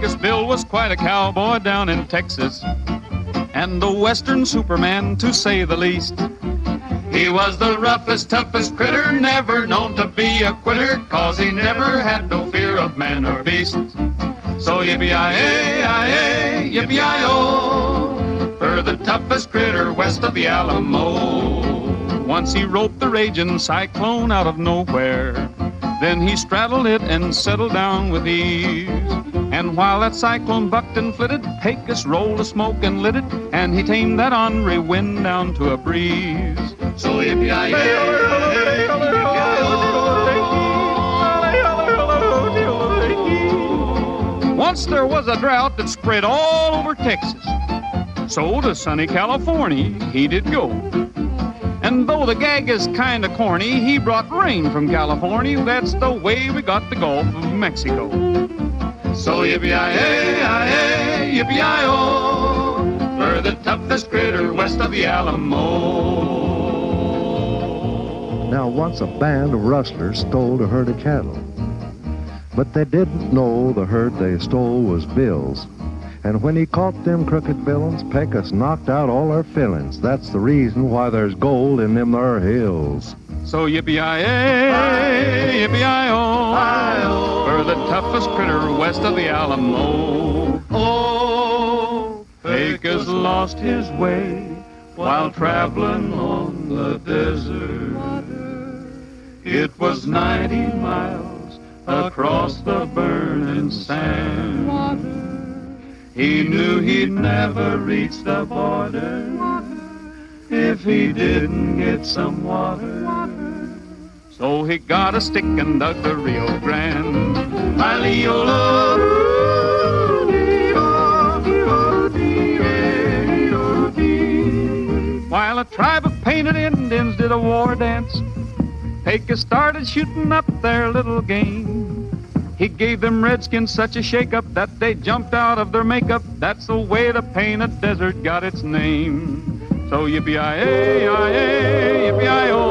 Pecos Bill was quite a cowboy down in Texas, and a western superman, to say the least. He was the roughest, toughest critter, never known to be a quitter, 'cause he never had no fear of man or beast. So yippee-yi-yay, yippee-yi-o, for the toughest critter west of the Alamo. Once he roped the raging cyclone out of nowhere, then he straddled it and settled down with ease. And while that cyclone bucked and flitted, Pecos rolled a smoke and lit it, and he tamed that ornery wind down to a breeze. So yippee-yi-yay. Once there was a drought that spread all over Texas, so to sunny California he did go. And though the gag is kinda corny, he brought rain from California. That's the way we got the Gulf of Mexico. So yippee-yi-yay, yippee-yi-o, for the toughest critter west of the Alamo. Now, once a band of rustlers stole a herd of cattle, but they didn't know the herd they stole was Bill's. And when he caught them crooked villains, Pecos knocked out all their fillings. That's the reason why there's gold in them there hills. So yippee-yi-yay, yippee-yi-o, for the toughest critter west of the Alamo. Oh, Pecos lost his way while traveling on the desert. It was 90 miles across the burning sand. He knew he'd never reach the border if he didn't get some water. So he got a stick and dug the Rio Grande. While a tribe of painted Indians did a war dance, Pecos started shooting up their little game. He gave them redskins such a shake-up that they jumped out of their makeup. That's the way the painted desert got its name. So yippee-yi-yay, yippee-yi-o,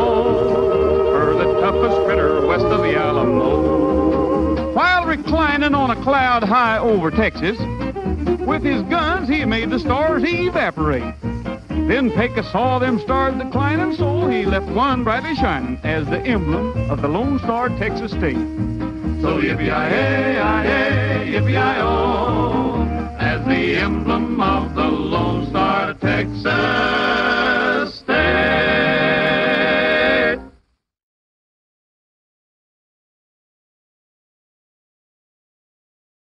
for the toughest critter west of the Alamo. While reclining on a cloud high over Texas, with his guns he made the stars evaporate. Then Pecos saw them stars declining, so he left one brightly shining as the emblem of the Lone Star Texas State. So yippee-yi-yay, yippee-yi-o, as the emblem of the Lone Star Texas.